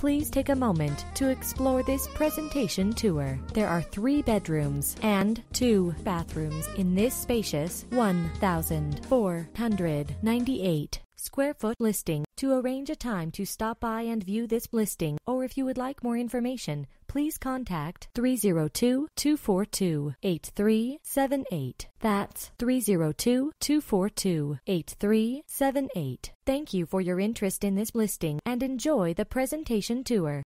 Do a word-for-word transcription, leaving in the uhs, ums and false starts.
Please take a moment to explore this presentation tour. There are three bedrooms and two bathrooms in this spacious one thousand four hundred ninety-eight square foot listing. To arrange a time to stop by and view this listing, or if you would like more information, please contact three zero two, two four two, eight three seven eight. That's three zero two, two four two, eight three seven eight. Thank you for your interest in this listing and enjoy the presentation tour.